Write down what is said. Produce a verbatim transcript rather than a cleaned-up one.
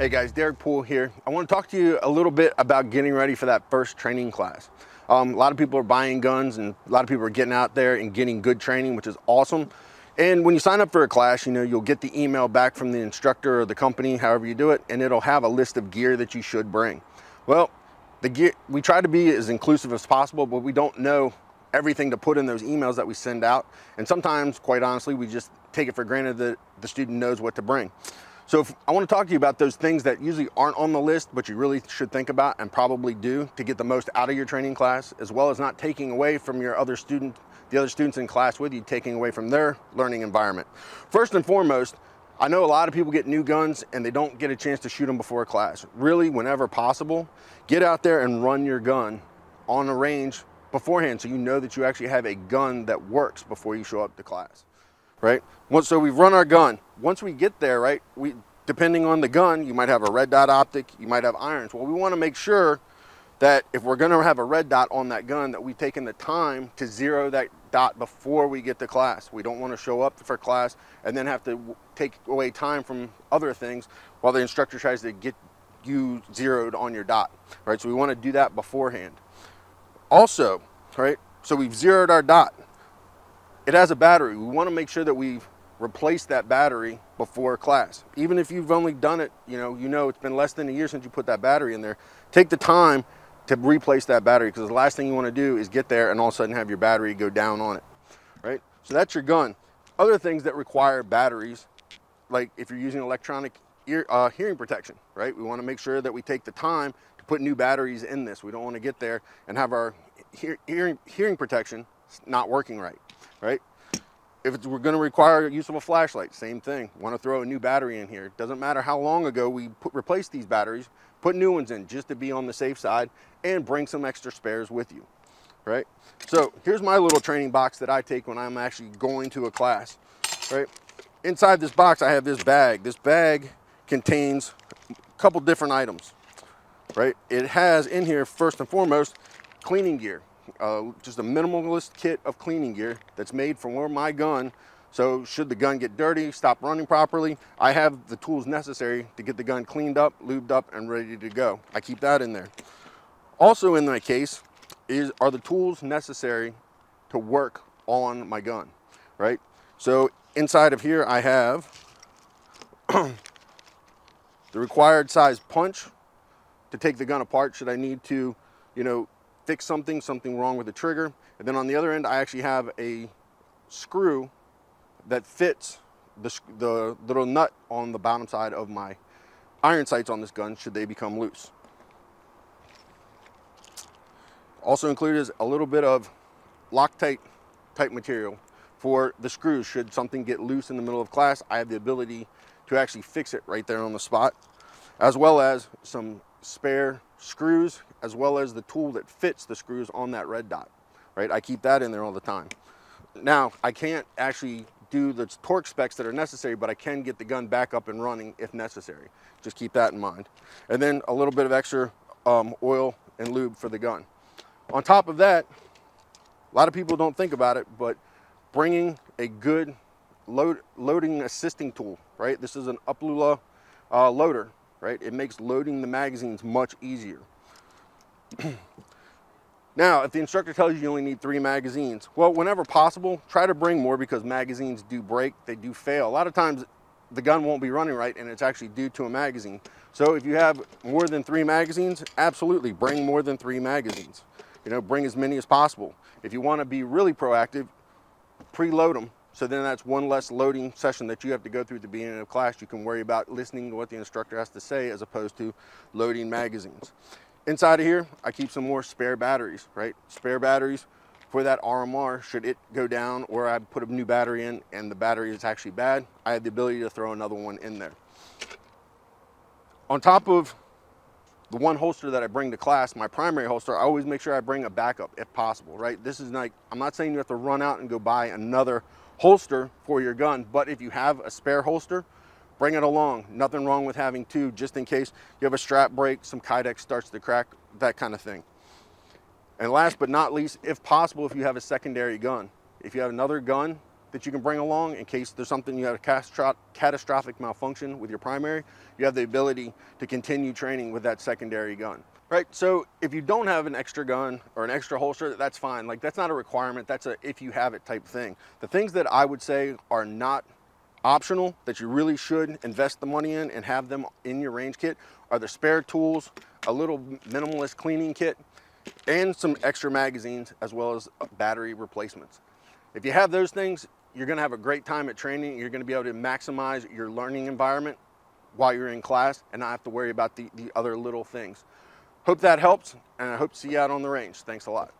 Hey guys, Deryck Poole here. I want to talk to you a little bit about getting ready for that first training class. Um, a lot of people are buying guns and a lot of people are getting out there and getting good training, which is awesome. And when you sign up for a class, you know, you'll get the email back from the instructor or the company, however you do it, and it'll have a list of gear that you should bring. Well, the gear, we try to be as inclusive as possible, but we don't know everything to put in those emails that we send out. And sometimes, quite honestly, we just take it for granted that the student knows what to bring. So if, I want to talk to you about those things that usually aren't on the list, but you really should think about and probably do to get the most out of your training class, as well as not taking away from your other student, the other students in class with you, taking away from their learning environment. First and foremost, I know a lot of people get new guns and they don't get a chance to shoot them before class. Really, whenever possible, get out there and run your gun on a range beforehand so you know that you actually have a gun that works before you show up to class. Right? So we've run our gun. Once we get there, right, we, depending on the gun, you might have a red dot optic, you might have irons. Well, we want to make sure that if we're going to have a red dot on that gun, that we've taken the time to zero that dot before we get to class. We don't want to show up for class and then have to take away time from other things while the instructor tries to get you zeroed on your dot. Right? So we want to do that beforehand. Also, right, so we've zeroed our dot. It has a battery. We want to make sure that we've replaced that battery before class. Even if you've only done it, you know, you know it's been less than a year since you put that battery in there. Take the time to replace that battery, because the last thing you want to do is get there and all of a sudden have your battery go down on it. Right? So that's your gun. Other things that require batteries, like if you're using electronic ear, uh, hearing protection, right? We want to make sure that we take the time to put new batteries in this. We don't want to get there and have our hear, hearing, hearing protection not working right. Right? If it's, we're going to require use of a flashlight, same thing. Want to throw a new battery in here. It doesn't matter how long ago we put, replace these batteries, put new ones in just to be on the safe side, and bring some extra spares with you. Right? So here's my little training box that I take when I'm actually going to a class. Right? Inside this box, I have this bag. This bag contains a couple different items. Right? It has in here, first and foremost, cleaning gear. Uh, just a minimalist kit of cleaning gear that's made for my gun. So should the gun get dirty, stop running properly, I have the tools necessary to get the gun cleaned up, lubed up, and ready to go. I keep that in there. Also in my case is are the tools necessary to work on my gun, right? So inside of here I have the required size punch to take the gun apart should I need to, you know, fix something, something wrong with the trigger. And then on the other end, I actually have a screw that fits the, the little nut on the bottom side of my iron sights on this gun should they become loose. Also included is a little bit of Loctite type material for the screws. Should something get loose in the middle of class, I have the ability to actually fix it right there on the spot, as well as some spare screws, as well as the tool that fits the screws on that red dot, right? I keep that in there all the time. Now, I can't actually do the torque specs that are necessary, but I can get the gun back up and running if necessary. Just keep that in mind. And then a little bit of extra um, oil and lube for the gun. On top of that, a lot of people don't think about it, but bringing a good load, loading assisting tool, right? This is an Uplula uh, loader. Right? It makes loading the magazines much easier. Now, if the instructor tells you you only need three magazines, well, whenever possible, try to bring more, because magazines do break, they do fail. A lot of times the gun won't be running right and it's actually due to a magazine. So if you have more than three magazines, absolutely bring more than three magazines. You know, bring as many as possible. If you want to be really proactive, preload them. So then that's one less loading session that you have to go through at the beginning of class. You can worry about listening to what the instructor has to say as opposed to loading magazines. Inside of here, I keep some more spare batteries, right? Spare batteries for that R M R. Should it go down or I put a new battery in and the battery is actually bad, I have the ability to throw another one in there. On top of the one holster that I bring to class, my primary holster, I always make sure I bring a backup if possible, right? This is like, I'm not saying you have to run out and go buy another holster for your gun, but if you have a spare holster, bring it along. Nothing wrong with having two, just in case you have a strap break, some kydex starts to crack, that kind of thing. And last but not least, if possible, if you have a secondary gun, if you have another gun that you can bring along in case there's something, you had a catastrophic malfunction with your primary, you have the ability to continue training with that secondary gun. Right, so if you don't have an extra gun or an extra holster, that's fine. Like, that's not a requirement, that's a if you have it type thing. The things that I would say are not optional, that you really should invest the money in and have them in your range kit, are the spare tools, a little minimalist cleaning kit, and some extra magazines, as well as battery replacements. If you have those things, you're gonna have a great time at training. You're gonna be able to maximize your learning environment while you're in class and not have to worry about the, the other little things. Hope that helps, and I hope to see you out on the range. Thanks a lot.